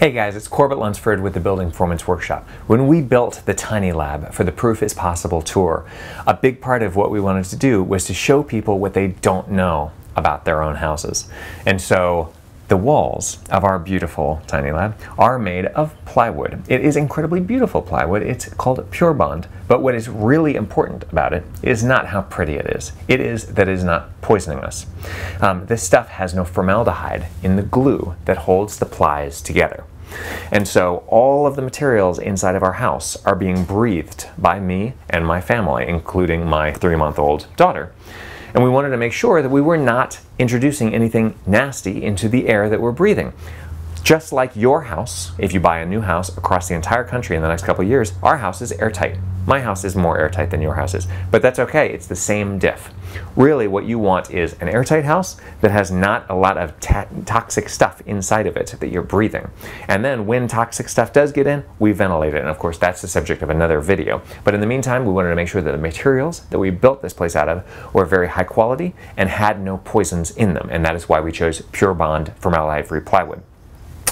Hey guys, it's Corbett Lunsford with the Building Performance Workshop. When we built the Tiny Lab for the Proof is Possible Tour, a big part of what we wanted to do was to show people what they don't know about their own houses. And so the walls of our beautiful Tiny Lab are made of plywood. It is incredibly beautiful plywood. It's called Purebond. But what is really important about it is not how pretty it is. It is that it is not poisoning us. This stuff has no formaldehyde in the glue that holds the plies together. And so all of the materials inside of our house are being breathed by me and my family, including my 3-month-old daughter. And we wanted to make sure that we were not introducing anything nasty into the air that we're breathing. Just like your house, if you buy a new house across the entire country in the next couple of years, our house is airtight. My house is more airtight than your house is, but that's okay, it's the same diff. Really what you want is an airtight house that has not a lot of toxic stuff inside of it that you're breathing. And then when toxic stuff does get in, we ventilate it, and of course that's the subject of another video. But in the meantime, we wanted to make sure that the materials that we built this place out of were very high quality and had no poisons in them, and that is why we chose Purebond formaldehyde-free plywood.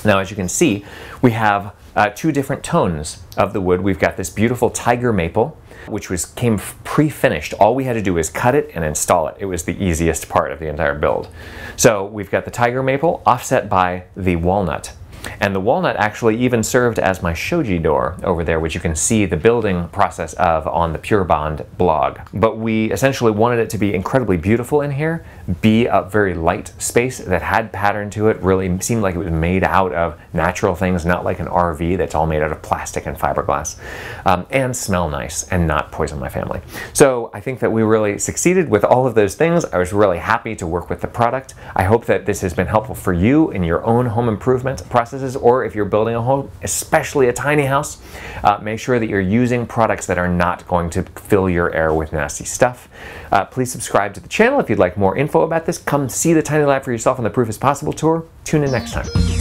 Now, as you can see, we have two different tones of the wood. We've got this beautiful tiger maple, which came pre-finished. All we had to do was cut it and install it. It was the easiest part of the entire build. So we've got the tiger maple offset by the walnut. And the walnut actually even served as my shoji door over there, which you can see the building process of on the Purebond blog. But we essentially wanted it to be incredibly beautiful in here, be a very light space that had pattern to it, really seemed like it was made out of natural things, not like an RV that's all made out of plastic and fiberglass, and smell nice and not poison my family. So I think that we really succeeded with all of those things. I was really happy to work with the product. I hope that this has been helpful for you in your own home improvement process. Or if you're building a home, especially a tiny house, make sure that you're using products that are not going to fill your air with nasty stuff. Please subscribe to the channel if you'd like more info about this. Come see the Tiny Lab for yourself on the Proof is Possible Tour. Tune in next time.